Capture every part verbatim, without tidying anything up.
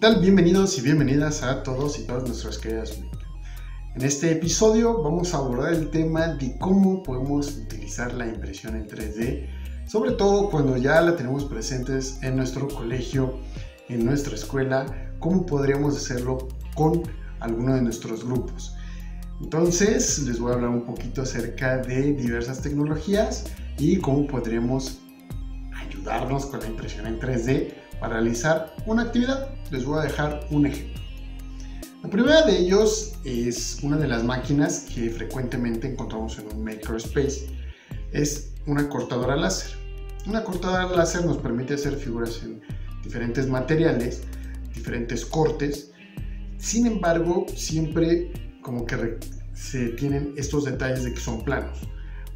¿Qué tal? Bienvenidos y bienvenidas a todos y todas nuestras queridas Makers. En este episodio vamos a abordar el tema de cómo podemos utilizar la impresión en tres D, sobre todo cuando ya la tenemos presentes en nuestro colegio, en nuestra escuela, cómo podríamos hacerlo con alguno de nuestros grupos. Entonces les voy a hablar un poquito acerca de diversas tecnologías y cómo podremos ayudarnos con la impresión en tres D para realizar una actividad. Les voy a dejar un ejemplo. La primera de ellos es una de las máquinas que frecuentemente encontramos en un makerspace. Es una cortadora láser. Una cortadora láser nos permite hacer figuras en diferentes materiales, diferentes cortes. Sin embargo, siempre como que se tienen estos detalles de que son planos.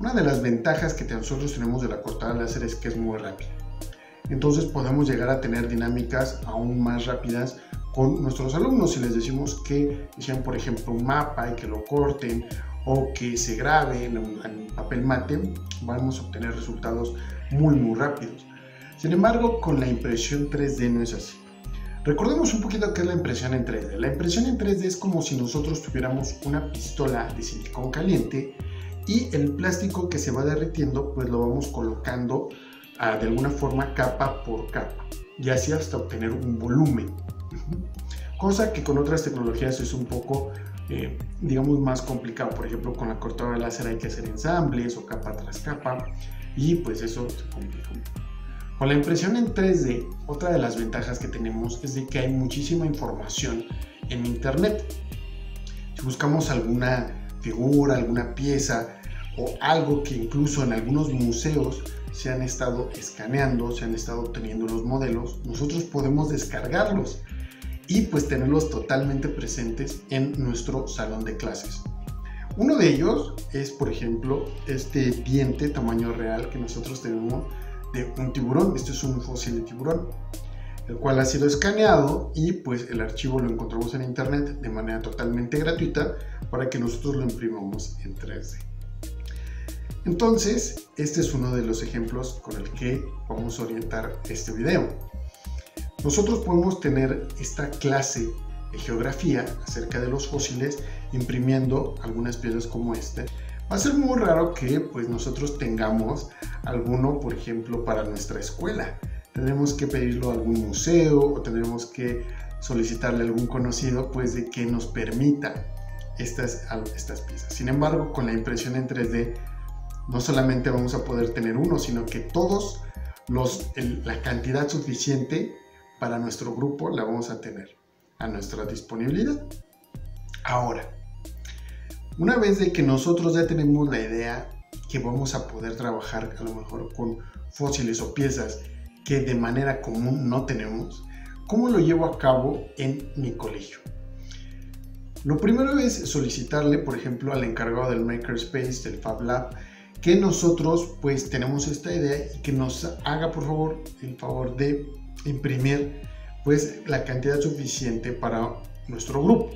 Una de las ventajas que nosotros tenemos de la cortadora láser es que es muy rápida. Entonces podemos llegar a tener dinámicas aún más rápidas con nuestros alumnos si les decimos que hicieran, por ejemplo, un mapa y que lo corten o que se graben en papel mate, vamos a obtener resultados muy muy rápidos. Sin embargo, con la impresión tres D no es así. Recordemos un poquito qué es la impresión en tres D. La impresión en tres D es como si nosotros tuviéramos una pistola de silicón caliente y el plástico que se va derritiendo pues lo vamos colocando de alguna forma capa por capa y así hasta obtener un volumen, cosa que con otras tecnologías es un poco eh, digamos más complicado. Por ejemplo, con la cortadora láser hay que hacer ensambles o capa tras capa y pues eso se complica un poco. Con la impresión en tres D, otra de las ventajas que tenemos es de que hay muchísima información en internet. Si buscamos alguna figura, alguna pieza o algo que incluso en algunos museos se han estado escaneando, se han estado obteniendo los modelos, nosotros podemos descargarlos y pues tenerlos totalmente presentes en nuestro salón de clases. Uno de ellos es, por ejemplo, este diente tamaño real que nosotros tenemos de un tiburón. Este es un fósil de tiburón, el cual ha sido escaneado y pues el archivo lo encontramos en internet de manera totalmente gratuita para que nosotros lo imprimamos en tres D. Entonces, este es uno de los ejemplos con el que vamos a orientar este video. Nosotros podemos tener esta clase de geografía acerca de los fósiles imprimiendo algunas piezas como este. Va a ser muy raro que pues, nosotros tengamos alguno, por ejemplo, para nuestra escuela. Tendremos que pedirlo a algún museo o tendremos que solicitarle a algún conocido pues, de que nos permita estas, estas piezas. Sin embargo, con la impresión en tres D, no solamente vamos a poder tener uno, sino que todos los, el, la cantidad suficiente para nuestro grupo la vamos a tener a nuestra disponibilidad. Ahora, una vez de que nosotros ya tenemos la idea que vamos a poder trabajar a lo mejor con fósiles o piezas que de manera común no tenemos, ¿cómo lo llevo a cabo en mi colegio? Lo primero es solicitarle, por ejemplo, al encargado del Makerspace, del Fab Lab, que nosotros pues tenemos esta idea y que nos haga por favor el favor de imprimir pues la cantidad suficiente para nuestro grupo.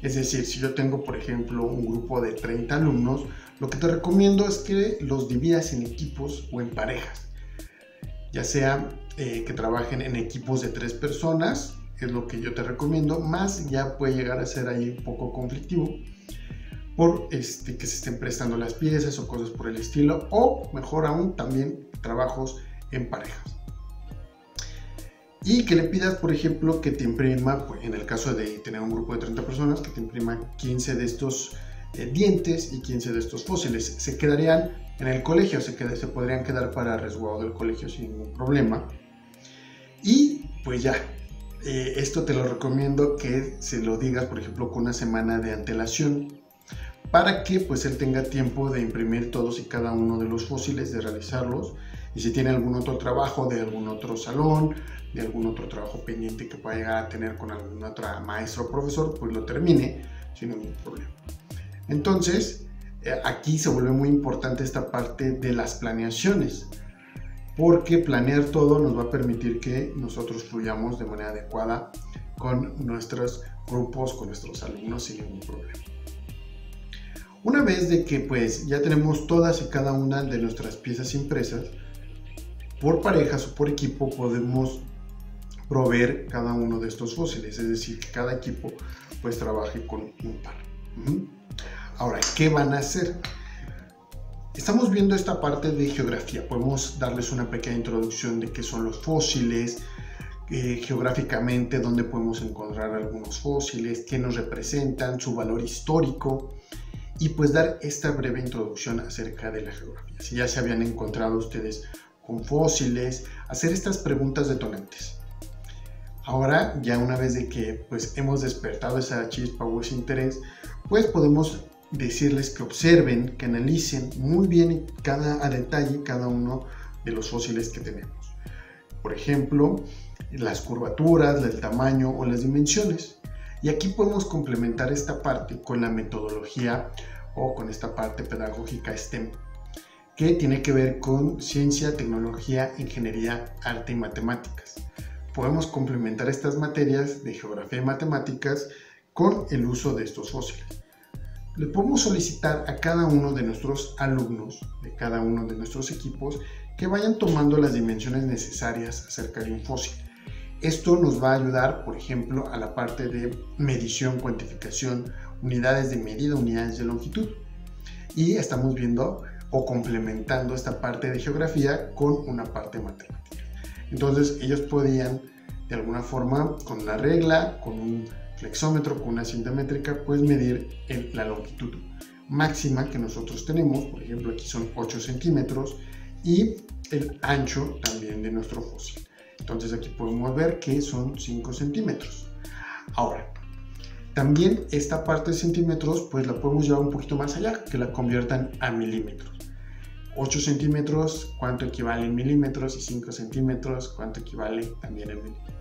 Es decir, si yo tengo por ejemplo un grupo de treinta alumnos, lo que te recomiendo es que los dividas en equipos o en parejas, ya sea eh, que trabajen en equipos de tres personas, es lo que yo te recomiendo, más ya puede llegar a ser ahí un poco conflictivo por este, que se estén prestando las piezas o cosas por el estilo, o mejor aún también trabajos en parejas, y que le pidas por ejemplo que te imprima, pues, en el caso de tener un grupo de treinta personas, que te imprima quince de estos eh, dientes y quince de estos fósiles. Se quedarían en el colegio, se, qued se podrían quedar para resguardo del colegio sin ningún problema. Y pues ya eh, esto te lo recomiendo que se lo digas por ejemplo con una semana de antelación, para que pues él tenga tiempo de imprimir todos y cada uno de los fósiles, de realizarlos, y si tiene algún otro trabajo de algún otro salón, de algún otro trabajo pendiente que pueda llegar a tener con algún otro maestro o profesor, pues lo termine sin ningún problema. Entonces aquí se vuelve muy importante esta parte de las planeaciones, porque planear todo nos va a permitir que nosotros fluyamos de manera adecuada con nuestros grupos, con nuestros alumnos sin ningún problema. Una vez de que pues ya tenemos todas y cada una de nuestras piezas impresas por parejas o por equipo, podemos proveer cada uno de estos fósiles, es decir, que cada equipo pues trabaje con un par. Ahora, ¿qué van a hacer? Estamos viendo esta parte de geografía, podemos darles una pequeña introducción de qué son los fósiles, eh, geográficamente dónde podemos encontrar algunos fósiles, qué nos representan, su valor histórico, y pues dar esta breve introducción acerca de la geografía. Si ya se habían encontrado ustedes con fósiles, hacer estas preguntas detonantes. Ahora, ya una vez de que pues hemos despertado esa chispa o ese interés, pues podemos decirles que observen, que analicen muy bien cada, a detalle cada uno de los fósiles que tenemos. Por ejemplo, las curvaturas, el tamaño o las dimensiones. Y aquí podemos complementar esta parte con la metodología o con esta parte pedagógica STEM, que tiene que ver con ciencia, tecnología, ingeniería, arte y matemáticas. Podemos complementar estas materias de geografía y matemáticas con el uso de estos fósiles. Le podemos solicitar a cada uno de nuestros alumnos, de cada uno de nuestros equipos, que vayan tomando las dimensiones necesarias acerca de un fósil. Esto nos va a ayudar, por ejemplo, a la parte de medición, cuantificación, unidades de medida, unidades de longitud. Y estamos viendo o complementando esta parte de geografía con una parte matemática. Entonces, ellos podían, de alguna forma, con la regla, con un flexómetro, con una cinta métrica, pues medir el, la longitud máxima que nosotros tenemos. Por ejemplo, aquí son ocho centímetros, y el ancho también de nuestro fósil. Entonces aquí podemos ver que son cinco centímetros. Ahora, también esta parte de centímetros pues la podemos llevar un poquito más allá, que la conviertan a milímetros. Ocho centímetros, ¿cuánto equivale en milímetros? Y cinco centímetros, ¿cuánto equivale también en milímetros?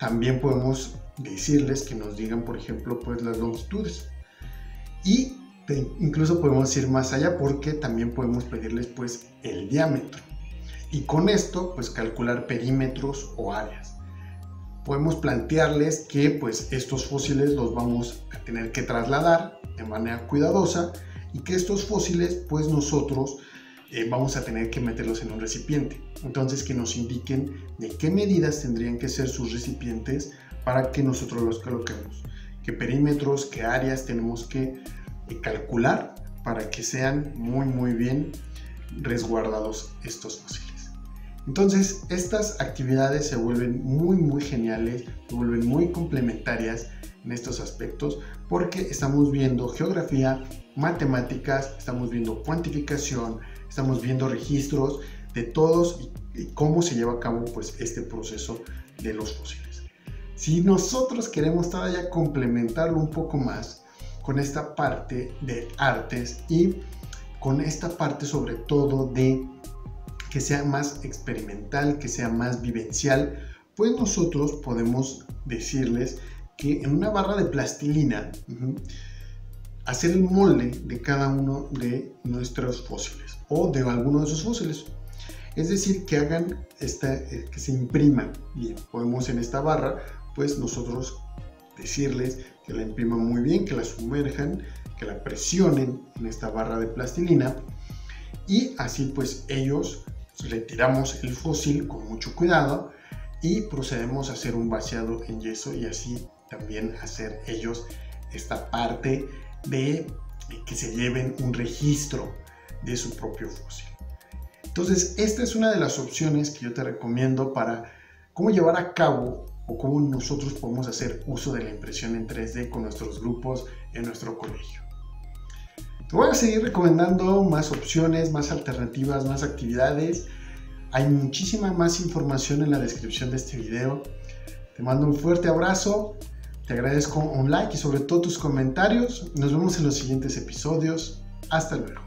También podemos decirles que nos digan, por ejemplo, pues las longitudes, y te, incluso podemos ir más allá, porque también podemos pedirles pues el diámetro, y con esto pues calcular perímetros o áreas. Podemos plantearles que pues estos fósiles los vamos a tener que trasladar de manera cuidadosa, y que estos fósiles pues nosotros eh, vamos a tener que meterlos en un recipiente. Entonces, que nos indiquen de qué medidas tendrían que ser sus recipientes para que nosotros los coloquemos, qué perímetros, qué áreas tenemos que eh, calcular para que sean muy muy bien resguardados estos fósiles. Entonces, estas actividades se vuelven muy muy geniales, se vuelven muy complementarias en estos aspectos, porque estamos viendo geografía, matemáticas, estamos viendo cuantificación, estamos viendo registros de todos y, y cómo se lleva a cabo pues este proceso de los fósiles. Si nosotros queremos todavía complementarlo un poco más con esta parte de artes y con esta parte sobre todo de que sea más experimental, que sea más vivencial, pues nosotros podemos decirles que en una barra de plastilina uh-huh, hacer el molde de cada uno de nuestros fósiles o de alguno de sus fósiles. Es decir, que hagan esta, que se imprima bien. Podemos en esta barra pues nosotros decirles que la impriman muy bien, que la sumerjan, que la presionen en esta barra de plastilina, y así pues ellos retiramos el fósil con mucho cuidado y procedemos a hacer un vaciado en yeso, y así también hacer ellos esta parte de que se lleven un registro de su propio fósil. Entonces, esta es una de las opciones que yo te recomiendo para cómo llevar a cabo o cómo nosotros podemos hacer uso de la impresión en tres D con nuestros grupos en nuestro colegio. Te voy a seguir recomendando más opciones, más alternativas, más actividades. Hay muchísima más información en la descripción de este video. Te mando un fuerte abrazo, te agradezco un like y sobre todo tus comentarios. Nos vemos en los siguientes episodios. Hasta luego.